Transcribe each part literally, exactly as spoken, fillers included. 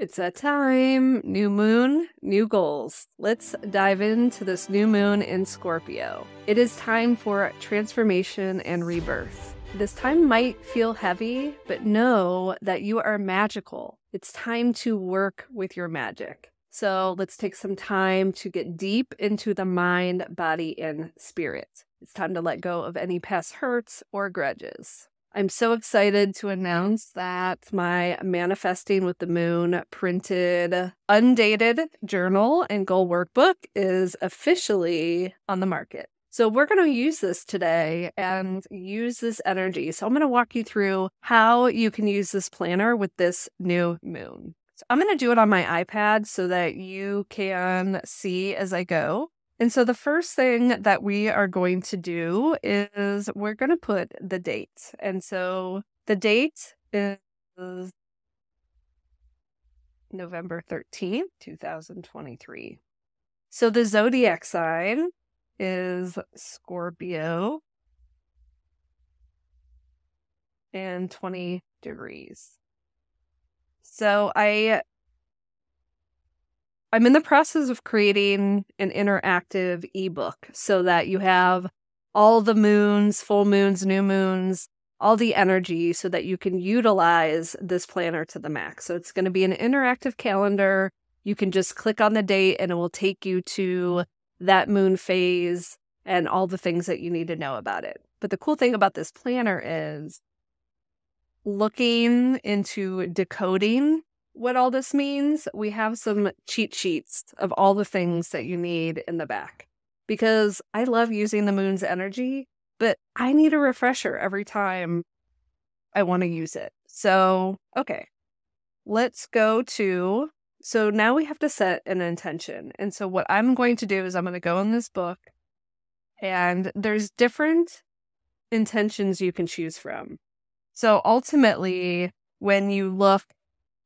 It's that time. New moon, new goals. Let's dive into this new moon in Scorpio. It is time for transformation and rebirth. This time might feel heavy, but know that you are magical. It's time to work with your magic. So let's take some time to get deep into the mind, body, and spirit. It's time to let go of any past hurts or grudges. I'm so excited to announce that my Manifesting with the Moon printed undated journal and goal workbook is officially on the market. So we're going to use this today and use this energy. So I'm going to walk you through how you can use this planner with this new moon. So I'm going to do it on my iPad so that you can see as I go. And so the first thing that we are going to do is we're going to put the date. And so the date is November thirteenth, two thousand twenty-three. So the zodiac sign is Scorpio and twenty degrees. So I... I'm in the process of creating an interactive ebook so that you have all the moons, full moons, new moons, all the energy so that you can utilize this planner to the max. So it's going to be an interactive calendar. You can just click on the date and it will take you to that moon phase and all the things that you need to know about it. But the cool thing about this planner is looking into decoding what all this means. We have some cheat sheets of all the things that you need in the back, because I love using the moon's energy, but I need a refresher every time I want to use it. So, okay, let's go to, so now we have to set an intention. And so what I'm going to do is I'm going to go in this book, and there's different intentions you can choose from. So ultimately, when you look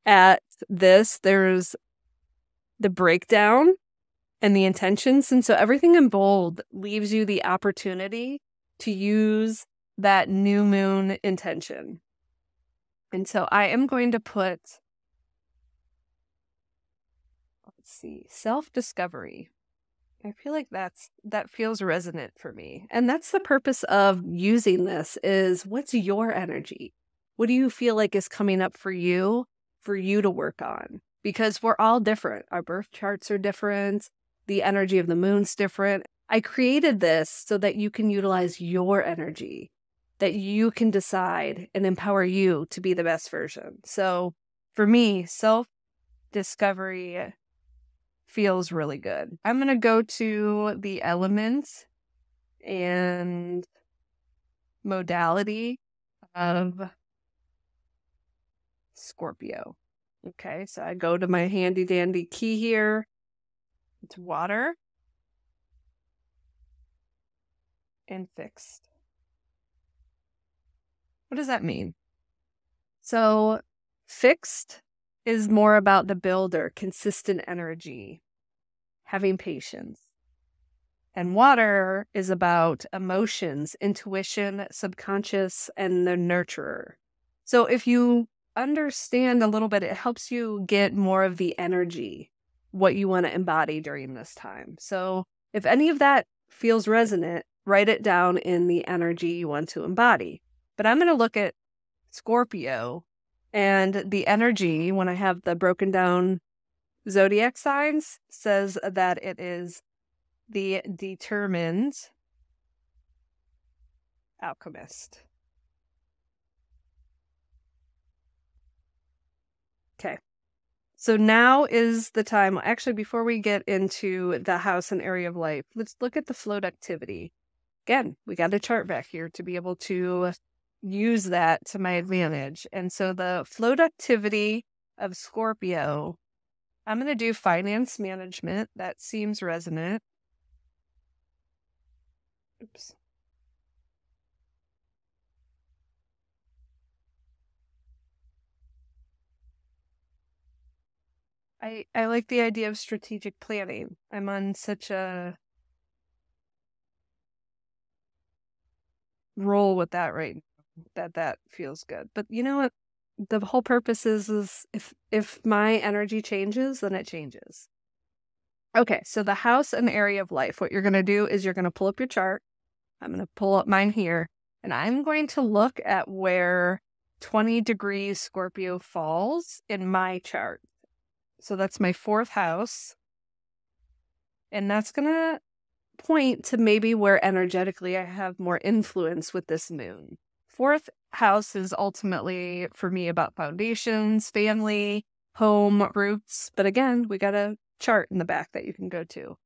at this, there's the breakdown and the intentions. And so everything in bold leaves you the opportunity to use that new moon intention. And so I am going to put, let's see, self-discovery. I feel like that's, that feels resonant for me. And that's the purpose of using this is what's your energy? What do you feel like is coming up for you? for you to work on, because we're all different. Our birth charts are different. The energy of the moon's different. I created this so that you can utilize your energy, that you can decide and empower you to be the best version. So for me, self-discovery feels really good. I'm going to go to the elements and modality of Scorpio. Okay, so I go to my handy dandy key here. It's water and fixed. What does that mean? So fixed is more about the builder, consistent energy, having patience. And water is about emotions, intuition, subconscious, and the nurturer. So if you understand a little bit, it helps you get more of the energy, what you want to embody during this time. So if any of that feels resonant, write it down in the energy you want to embody. But I'm going to look at Scorpio and the energy when I have the broken down zodiac signs says that it is the determined alchemist. Okay, so now is the time. Actually, before we get into the house and area of life, let's look at the Floductivity. Again, we got a chart back here to be able to use that to my advantage. And so the Floductivity of Scorpio, I'm going to do finance management. That seems resonant. Oops. I, I like the idea of strategic planning. I'm on such a roll with that right now that that feels good. But you know what? the whole purpose is, is if if my energy changes, then it changes. Okay, so the house and the area of life, what you're going to do is you're going to pull up your chart. I'm going to pull up mine here, and I'm going to look at where twenty degrees Scorpio falls in my chart. So that's my fourth house. And that's going to point to maybe where energetically I have more influence with this moon. Fourth house is ultimately, for me, about foundations, family, home, roots. But again, we got a chart in the back that you can go to.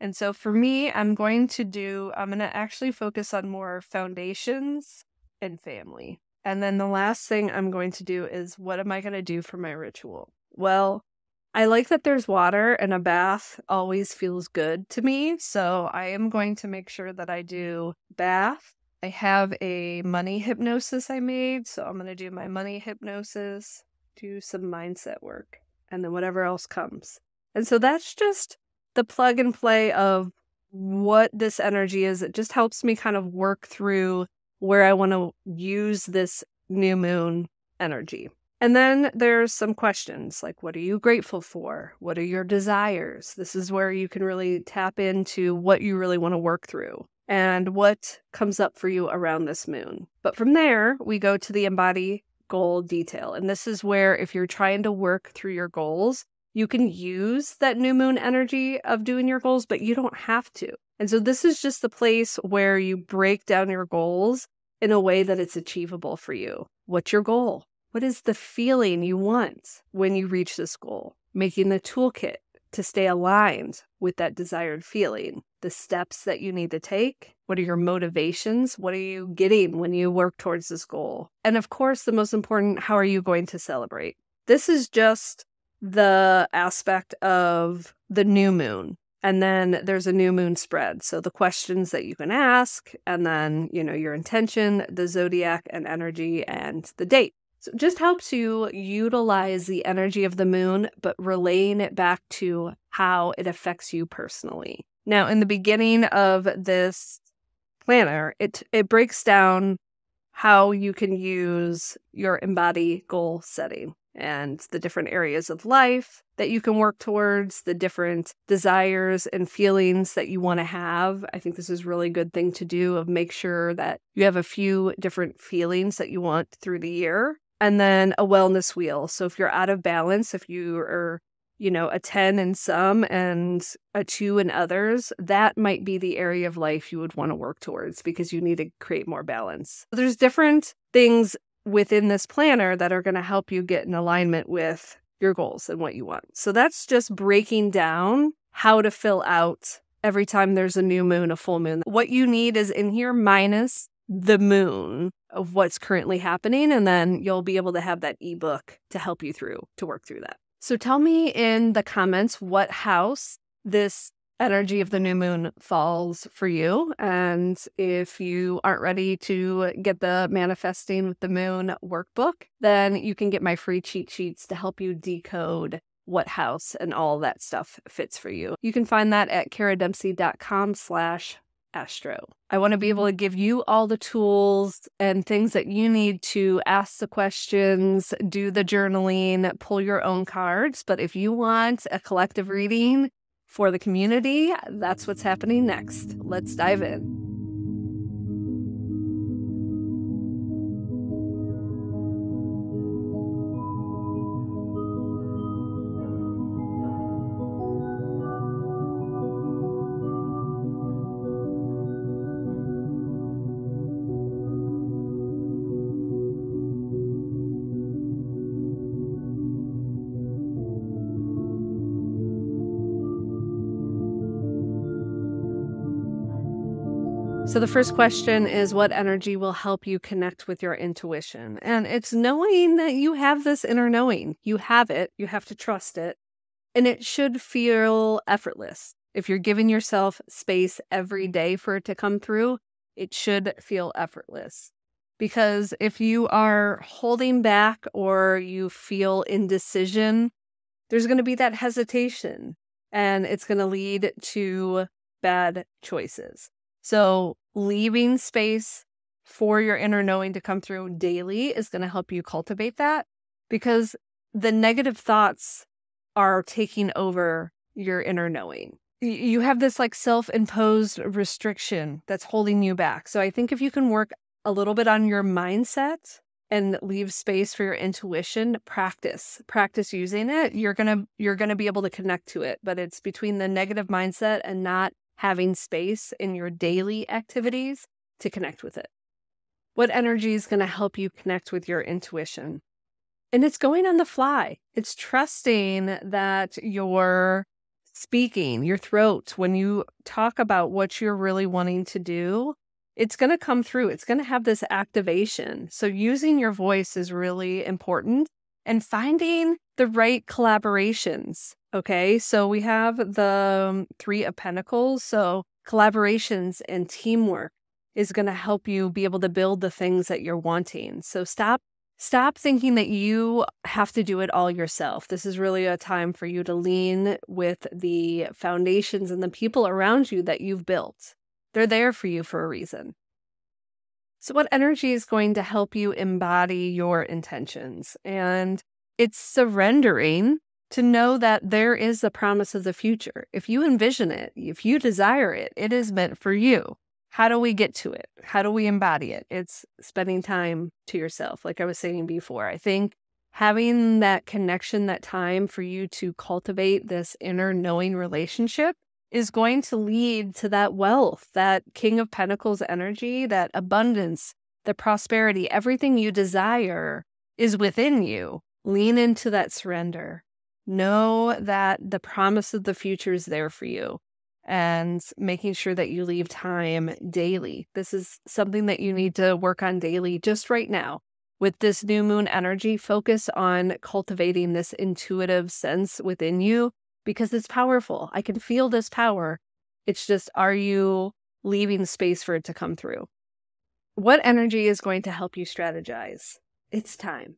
And so for me, I'm going to do, I'm going to actually focus on more foundations and family. And then the last thing I'm going to do is, what am I going to do for my ritual? Well, I like that there's water, and a bath always feels good to me. So I am going to make sure that I do bath. I have a money hypnosis I made, so I'm going to do my money hypnosis, do some mindset work, and then whatever else comes. And so that's just the plug and play of what this energy is. It just helps me kind of work through where I want to use this new moon energy. And then there's some questions like, what are you grateful for? What are your desires? This is where you can really tap into what you really want to work through and what comes up for you around this moon. But from there, we go to the embody goal detail. And this is where, if you're trying to work through your goals, you can use that new moon energy of doing your goals, but you don't have to. And so this is just the place where you break down your goals in a way that it's achievable for you. What's your goal? What is the feeling you want when you reach this goal? Making the toolkit to stay aligned with that desired feeling. The steps that you need to take. What are your motivations? What are you getting when you work towards this goal? And of course, the most important, how are you going to celebrate? This is just the aspect of the new moon. And then there's a new moon spread. So the questions that you can ask, and then, you know, your intention, the zodiac and energy, and the date. So it just helps you utilize the energy of the moon, but relaying it back to how it affects you personally. Now, in the beginning of this planner, it, it breaks down how you can use your embody goal setting, and the different areas of life that you can work towards, the different desires and feelings that you want to have. I think this is a really good thing to do, of make sure that you have a few different feelings that you want through the year. And then a wellness wheel. So if you're out of balance, if you are, you know, a ten in some and a two in others, that might be the area of life you would want to work towards, because you need to create more balance. So there's different things within this planner that are going to help you get in alignment with your goals and what you want. So that's just breaking down how to fill out every time there's a new moon, a full moon. What you need is in here minus the moon of what's currently happening, and then you'll be able to have that ebook to help you through, to work through that. So tell me in the comments what house this energy of the new moon falls for you. And if you aren't ready to get the Manifesting with the Moon workbook, then you can get my free cheat sheets to help you decode what house and all that stuff fits for you. You can find that at cara dempsey dot com slash astro. I want to be able to give you all the tools and things that you need to ask the questions, do the journaling, pull your own cards. But if you want a collective reading for the community, that's what's happening next. Let's dive in. So the first question is, what energy will help you connect with your intuition? And it's knowing that you have this inner knowing. You have it. You have to trust it. And it should feel effortless. If you're giving yourself space every day for it to come through, it should feel effortless. Because if you are holding back or you feel indecision, there's going to be that hesitation, and it's going to lead to bad choices. So leaving space for your inner knowing to come through daily is going to help you cultivate that. because the negative thoughts are taking over your inner knowing. You have this like self-imposed restriction that's holding you back. So I think if you can work a little bit on your mindset and leave space for your intuition, practice, practice using it, you're gonna you're gonna be able to connect to it. But it's between the negative mindset and not having space in your daily activities to connect with it. What energy is going to help you connect with your intuition? And it's going on the fly. It's trusting that you're speaking, your throat, when you talk about what you're really wanting to do, it's going to come through. It's going to have this activation. So using your voice is really important, and finding the right collaborations. Okay, so we have the um, Three of Pentacles. So collaborations and teamwork is going to help you be able to build the things that you're wanting. So stop stop thinking that you have to do it all yourself. This is really a time for you to lean with the foundations and the people around you that you've built. They're there for you for a reason. So what energy is going to help you embody your intentions? And it's surrendering to know that there is the promise of the future. If you envision it, if you desire it, it is meant for you. How do we get to it? How do we embody it? It's spending time to yourself, like I was saying before. I think having that connection, that time for you to cultivate this inner knowing relationship is going to lead to that wealth, that King of Pentacles energy, that abundance, the prosperity, everything you desire is within you. Lean into that surrender. Know that the promise of the future is there for you. And making sure that you leave time daily. This is something that you need to work on daily just right now. With this new moon energy, focus on cultivating this intuitive sense within you because it's powerful. I can feel this power. It's just, are you leaving space for it to come through? What energy is going to help you strategize? It's time.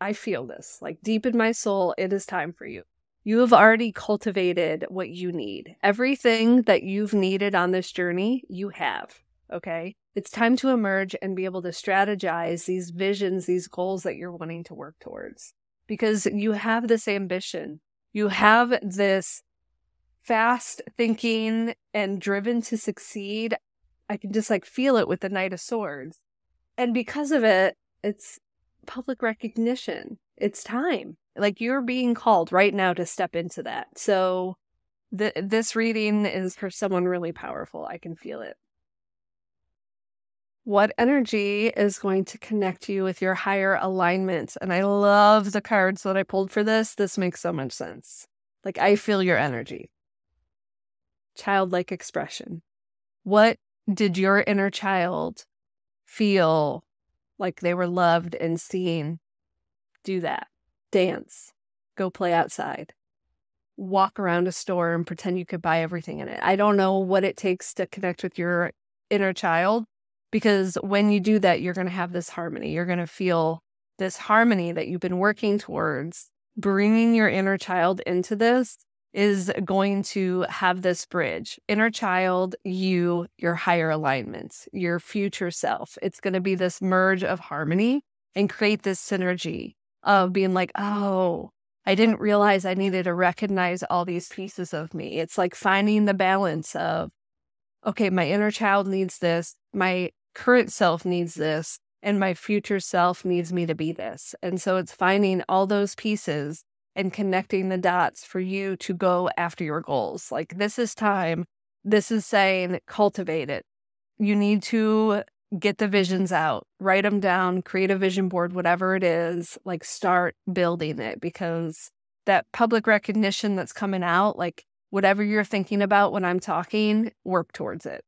I feel this. Like deep in my soul, it is time for you. You have already cultivated what you need. Everything that you've needed on this journey, you have, okay? It's time to emerge and be able to strategize these visions, these goals that you're wanting to work towards. Because you have this ambition. You have this fast thinking and driven to succeed. I can just like feel it with the Knight of Swords. And because of it, it's public recognition. It's time. Like you're being called right now to step into that. So th this reading is for someone really powerful. I can feel it. What energy is going to connect you with your higher alignment? And I love the cards that I pulled for this. This makes so much sense. Like I feel your energy. Childlike expression. What did your inner child feel like they were loved and seen? Do that. Dance, go play outside, walk around a store and pretend you could buy everything in it. I don't know what it takes to connect with your inner child, because when you do that, you're going to have this harmony. You're going to feel this harmony that you've been working towards. Bringing your inner child into this is going to have this bridge. Inner child, you, your higher alignments, your future self. It's going to be this merge of harmony and create this synergy of being like, oh, I didn't realize I needed to recognize all these pieces of me. It's like finding the balance of, okay, my inner child needs this, my current self needs this, and my future self needs me to be this. And so it's finding all those pieces and connecting the dots for you to go after your goals. Like this is time. This is saying cultivate it. You need to get the visions out, write them down, create a vision board, whatever it is, like start building it, because that public recognition that's coming out, like whatever you're thinking about when I'm talking, work towards it.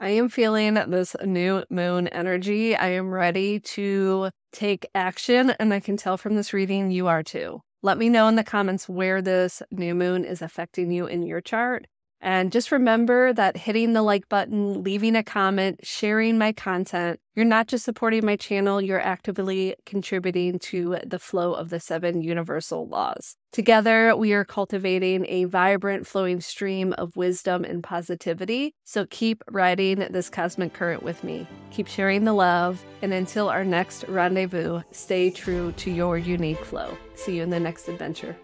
I am feeling this new moon energy. I am ready to take action, and I can tell from this reading you are too. Let me know in the comments where this new moon is affecting you in your chart. And just remember that hitting the like button, leaving a comment, sharing my content, you're not just supporting my channel, you're actively contributing to the flow of the seven universal laws. Together, we are cultivating a vibrant, flowing stream of wisdom and positivity. So keep riding this cosmic current with me. Keep sharing the love. And until our next rendezvous, stay true to your unique flow. See you in the next adventure.